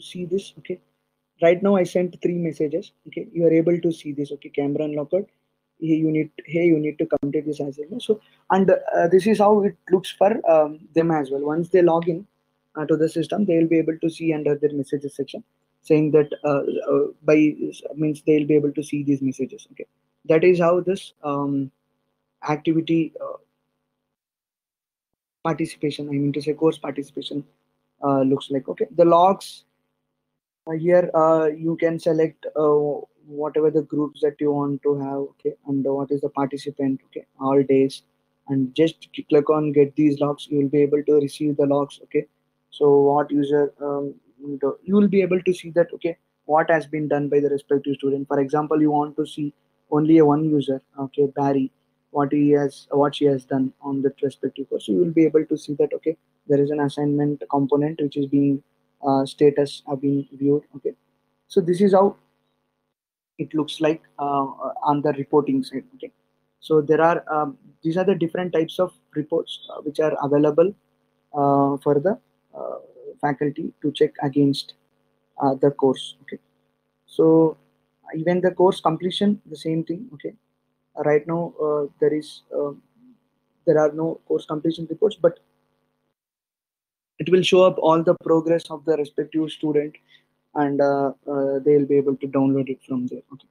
see this, okay? Right now I sent 3 messages, okay? You are able to see this, okay? Cameron Lockhart, hey, you need to complete this assignment. So, and this is how it looks for them as well. Once they log in to the system, they will be able to see under their messages section saying that means they will be able to see these messages. Okay, that is how this activity participation, I mean to say course participation looks like. Okay, the logs here, you can select whatever the groups that you want to have, okay, and what is the participant, okay, all days, and just click on get these logs. You will be able to receive the logs, okay. So what user, you will be able to see that, okay, what has been done by the respective student. For example, you want to see only a 1 user, okay, Barry, what she has done on the respective course. So you will be able to see that, okay, there is an assignment component which is being status are being viewed, okay. So this is how it looks like on the reporting side, okay. So there are these are the different types of reports which are available for the faculty to check against the course, okay. So even the course completion, the same thing, okay. Right now there are no course completion reports, but it will show up all the progress of the respective student, and they will be able to download it from there, okay.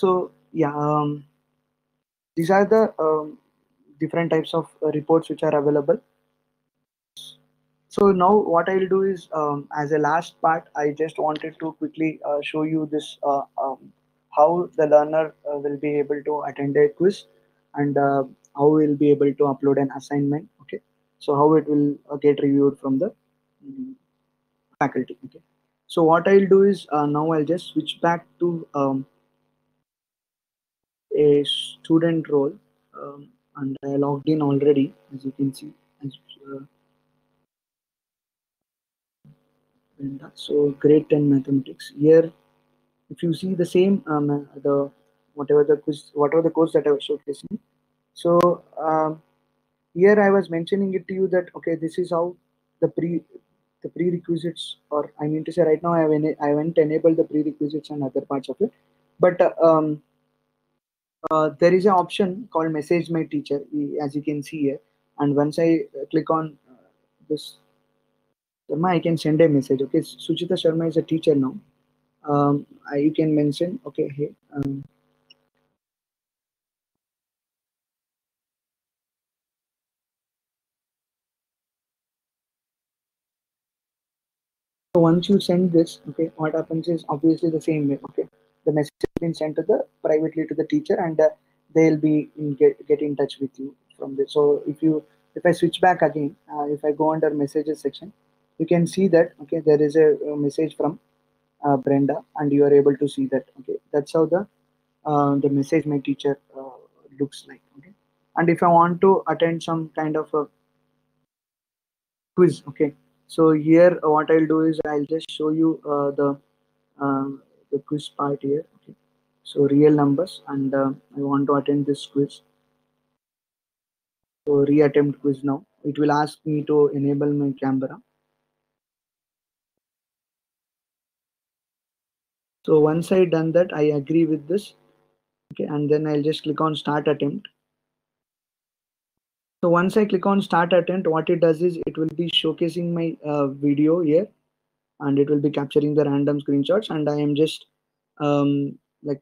So yeah, these are the different types of reports which are available. So now what I will do is, as a last part, I just wanted to quickly show you this how the learner will be able to attend a quiz, and how we will be able to upload an assignment, okay. So how it will get reviewed from the faculty, okay. So what I'll do is now I'll just switch back to a student role, and I logged in already, as you can see. So grade 10 mathematics here. If you see the same whatever the course that I was showcasing. So here I was mentioning it to you that, okay, this is how the prerequisites, or I mean to say right now I haven't enabled the prerequisites and other parts of it, but there is an option called message my teacher, as you can see here, and once I click on this, I can send a message. Okay, Suchita Sharma is a teacher now. You can mention, okay, hey, so once you send this, okay, what happens is obviously the same way, okay, the message been sent to the privately to the teacher, and they'll be get in touch with you from there. So if I switch back again, if I go under messages section, you can see that okay, there is a message from Brenda, and you are able to see that. Okay, that's how the message my teacher looks like. Okay, and if I want to attend some kind of a quiz, okay, so here what I'll do is I'll just show you the quiz part here. Okay, so real numbers, and I want to attend this quiz. So reattempt quiz now. It will ask me to enable my camera. So once I done that, I agree with this. Okay, and then I'll just click on start attempt. So once I click on start attempt, what it does is it will be showcasing my video here, and it will be capturing the random screenshots, and I am just like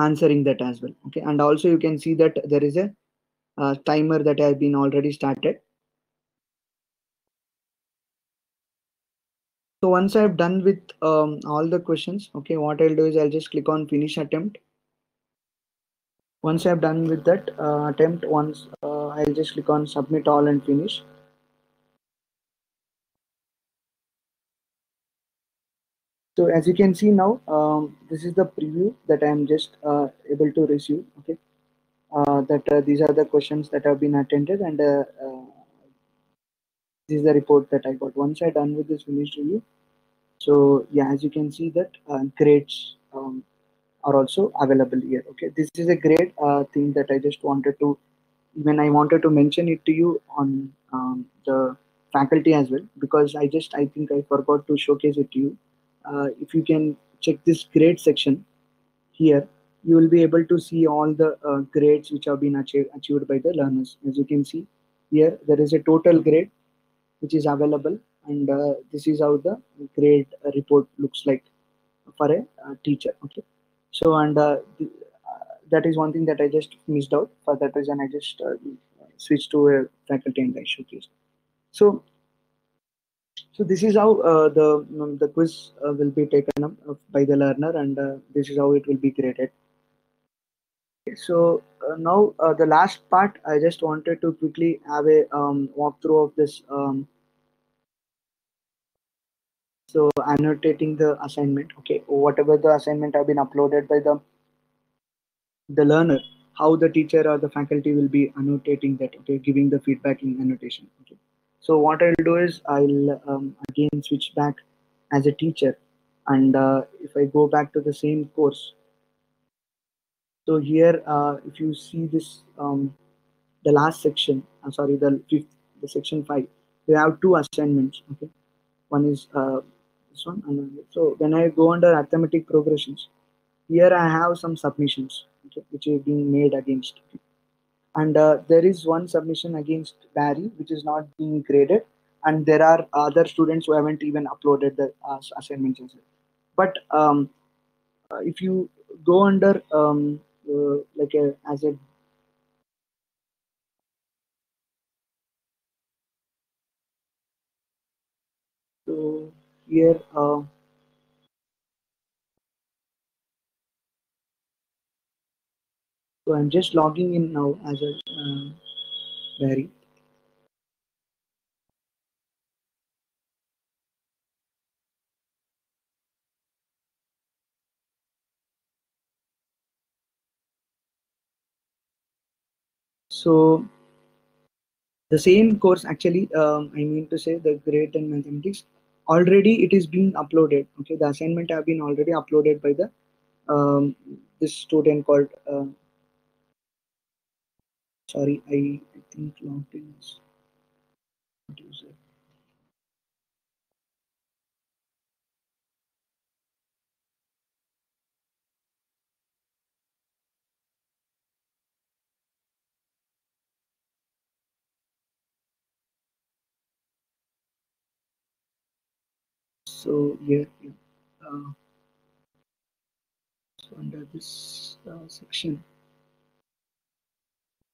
answering that as well. Okay, and also you can see that there is a timer that has been already started. So once I've done with all the questions, okay, what I'll do is I'll just click on finish attempt. Once I've done with that attempt, once I'll just click on submit all and finish. So as you can see now, this is the preview that I'm just able to receive. Okay. These are the questions that have been attended, and this is the report that I got. Once I done with this finished review, so yeah, as you can see that grades are also available here. Okay, this is a great thing that I just wanted to, even I wanted to mention it to you on the faculty as well, because I think I forgot to showcase it to you. If you can check this grade section here, you will be able to see all the grades which have been achieved by the learners. As you can see here, there is a total grade which is available, and this is how the grade report looks like for a teacher. Okay, so and that is one thing that I just missed out. For that reason, I just switched to a faculty and I showcased. So this is how the quiz will be taken up by the learner, and this is how it will be graded. So now the last part, I just wanted to quickly have a walkthrough of this. So annotating the assignment, okay, whatever the assignment have been uploaded by the learner, how the teacher or the faculty will be annotating that, okay, giving the feedback in annotation. Okay. So what I'll do is I'll again switch back as a teacher, and if I go back to the same course. So here, if you see this, the last section, I'm sorry, the section 5, we have two assignments. Okay, one is this one. And so when I go under arithmetic progressions, here I have some submissions, okay, which are being made against. Okay. And there is one submission against Barry, which is not being graded. And there are other students who haven't even uploaded the assignments. But if you go under so here so I'm just logging in now as a Barry. So the same course, actually, I mean to say the grade 10 mathematics, already it is being uploaded. Okay, the assignment have been already uploaded by the this student called. Sorry, I think logged in is what is it? So yeah, so under this section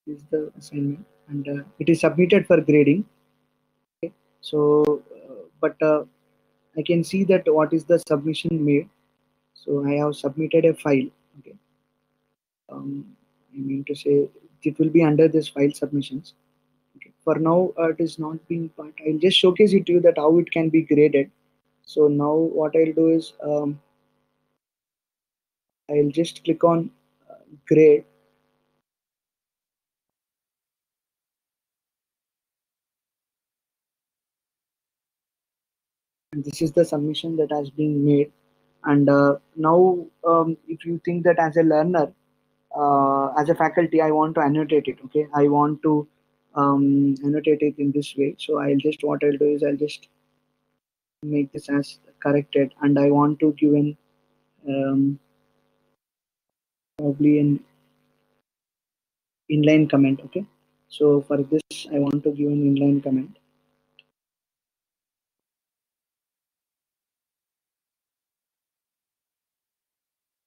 is the assignment, and it is submitted for grading. Okay. So, but I can see that what is the submission made. So I have submitted a file. Okay. I mean to say it will be under this file submissions. Okay. For now, it is not being part. I'll just showcase it to you that how it can be graded. So now what I'll do is I'll just click on grade. And this is the submission that has been made. And now, if you think that as a learner, as a faculty, I want to annotate it. Okay, I want to annotate it in this way. So I'll just, what I'll do is I'll just make this as corrected, and I want to give an probably an inline comment. Okay, so for this, I want to give an inline comment.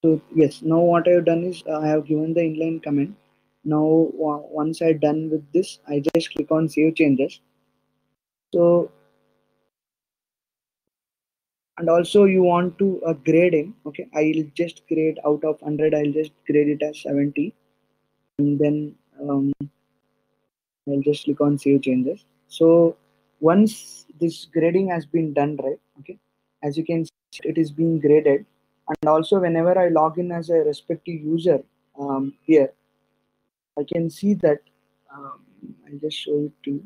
So yes, now what I have done is I have given the inline comment. Now once I'm done with this, I just click on Save Changes. So, and also you want to grade him. Okay, I'll just grade out of 100. I'll just grade it as 70, and then I'll just click on Save Changes. So once this grading has been done, right? Okay, as you can see, it is being graded. And also, whenever I log in as a respective user here, I can see that I'll just show it to you.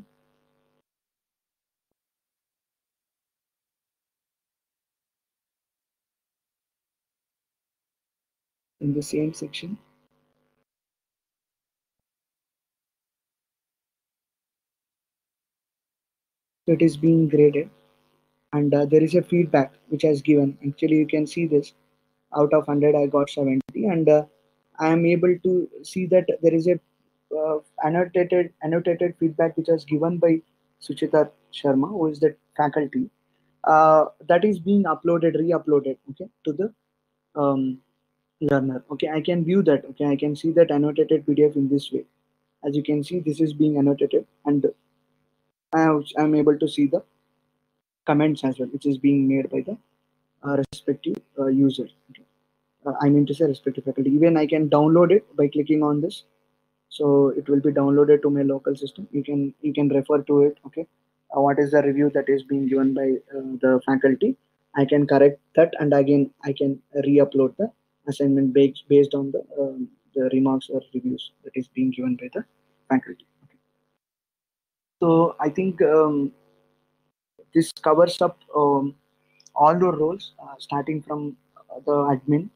In the same section. So it is being graded, and there is a feedback which has given. Actually, you can see this. Out of 100, I got 70, and I am able to see that there is a annotated feedback which was given by Suchita Sharma, who is the faculty, that is being uploaded, re-uploaded, okay, to the learner. Okay, I can view that. Okay, I can see that annotated PDF in this way. As you can see, this is being annotated, and I am able to see the comments as well, which is being made by the respective user. Okay. I mean to say respective faculty. Even I can download it by clicking on this, so it will be downloaded to my local system. You can refer to it. Okay, what is the review that is being given by the faculty? I can correct that, and again I can re-upload the assignment based on the remarks or reviews that is being given by the faculty. Okay. So I think this covers up all the roles, starting from the admin,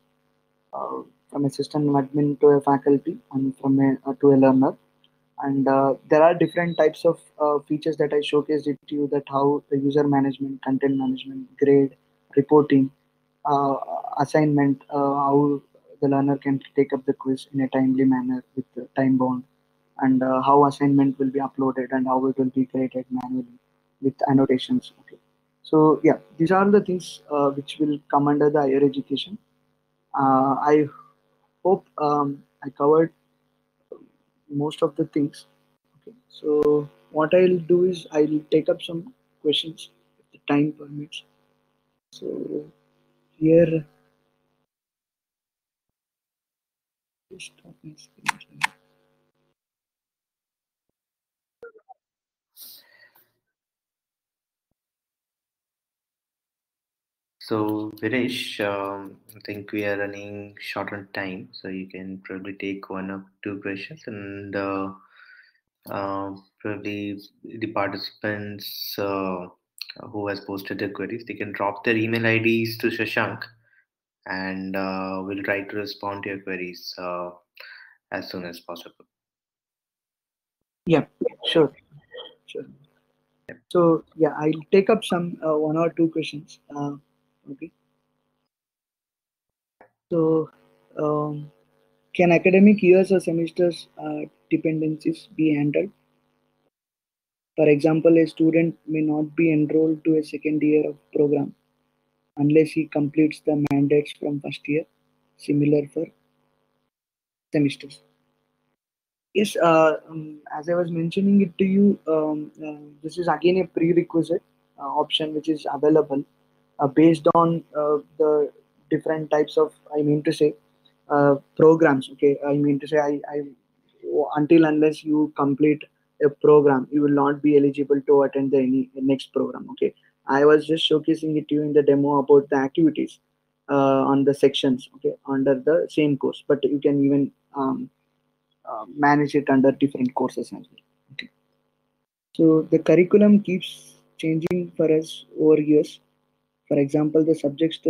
from a system admin to a faculty, and from a to a learner. And there are different types of features that I showcased it to you, that how the user management, content management, grade, reporting, assignment, how the learner can take up the quiz in a timely manner with time bound, and how assignment will be uploaded and how it will be created manually with annotations. Okay. So yeah, these are the things which will come under the higher education. I hope I covered most of the things. Okay. So what I'll do is I'll take up some questions if the time permits. So here, stop my screen. So Viresh, I think we are running short on time, so you can probably take one or two questions, and probably the participants who has posted their queries, they can drop their email IDs to Shashank, and we'll try to respond to your queries as soon as possible. Yeah, sure, sure. Yeah. So yeah, I'll take up some one or two questions. Okay, so can academic years or semesters dependencies be handled? For example, a student may not be enrolled to a second year of program unless he completes the mandates from first year, similar for semesters. Yes, as I was mentioning it to you, this is again a prerequisite option which is available based on the different types of, programs. Okay, until unless you complete a program, you will not be eligible to attend the next program. Okay, I was just showcasing it to you in the demo about the activities on the sections, okay, under the same course, but you can even manage it under different courses as well. Okay. So the curriculum keeps changing for us over years. For example, the subjects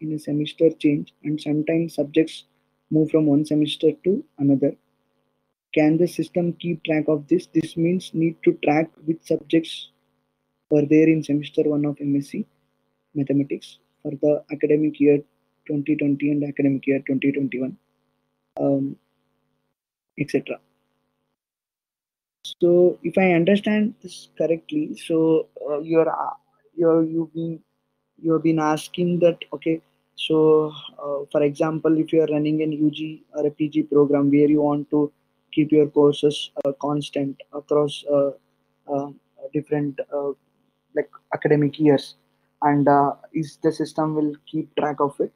in a semester change, and sometimes subjects move from one semester to another. Can the system keep track of this? This means need to track which subjects were there in semester 1 of MSc Mathematics for the academic year 2020 and academic year 2021, etc. So if I understand this correctly, so you've been asking that, okay, so for example, if you are running an UG or a PG program where you want to keep your courses constant across different like academic years, and is the system will keep track of it?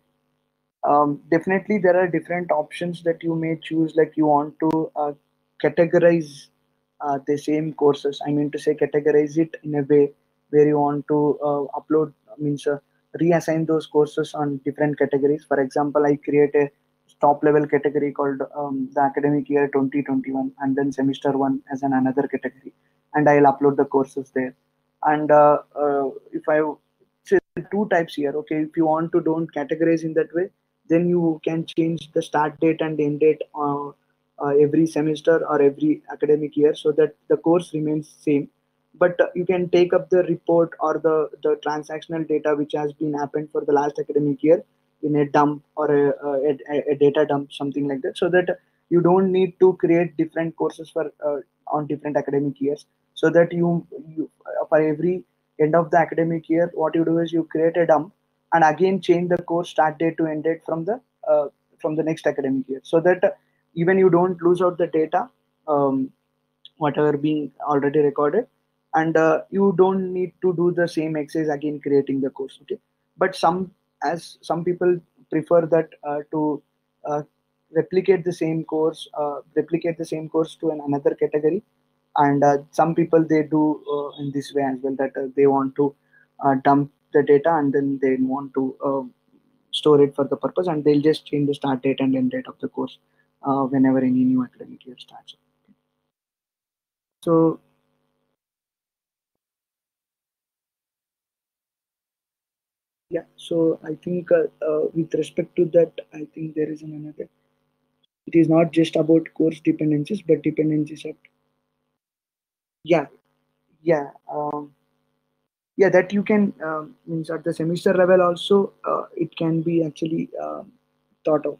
Definitely there are different options that you may choose, like you want to categorize the same courses, categorize it in a way where you want to upload, reassign those courses on different categories. For example, I create a top level category called the academic year 2021, and then semester 1 as an another category, and I'll upload the courses there. And if I say two types here, okay, if you want to don't categorize in that way, then you can change the start date and end date every semester or every academic year, so that the course remains same. But you can take up the report or the transactional data which has been happened for the last academic year in a dump or a data dump, something like that, so that you don't need to create different courses for on different academic years, so that you for every end of the academic year, what you do is you create a dump and again change the course start date to end date from the next academic year, so that even you don't lose out the data, whatever being already recorded. And you don't need to do the same exercise again creating the course. Okay, but some people prefer that to replicate the same course, to another category, and some people they do in this way as well, that they want to dump the data and then they want to store it for the purpose, and they'll just change the start date and end date of the course whenever any new academic year starts. Okay. So. Yeah, so I think with respect to that, I think there is another. It is not just about course dependencies, but dependencies at. Yeah, yeah, yeah. That you can means at the semester level also it can be actually thought of.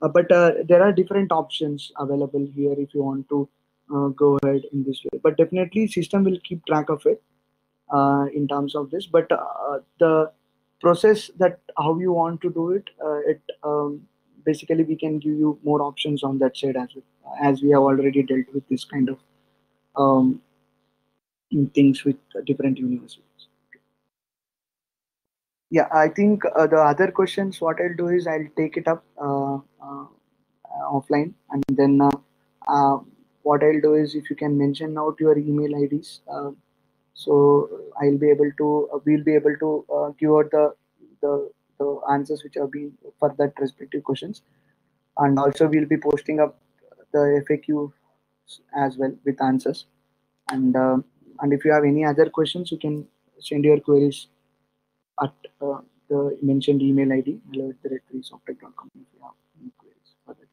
But there are different options available here if you want to go ahead in this way. But definitely, system will keep track of it in terms of this. But the process that how you want to do it, basically we can give you more options on that side as we have already dealt with this kind of things with different universities. Okay. Yeah, I think the other questions, what I'll do is I'll take it up offline, and then what I'll do is if you can mention out your email IDs, so I'll be able to, we'll be able to give out the answers which have been for that respective questions, and also we'll be posting up the FAQ as well with answers. And if you have any other questions, you can send your queries at the mentioned email ID, hello@3esoftware.com, if you have any queries for that.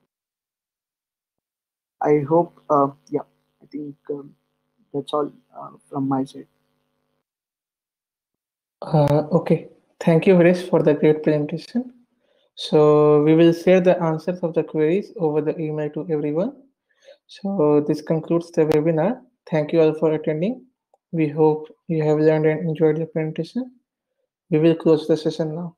I hope, yeah, I think. That's all from my side. Okay, thank you, Chris, for the great presentation. So we will share the answers of the queries over the email to everyone. So this concludes the webinar. Thank you all for attending. We hope you have learned and enjoyed the presentation. We will close the session now.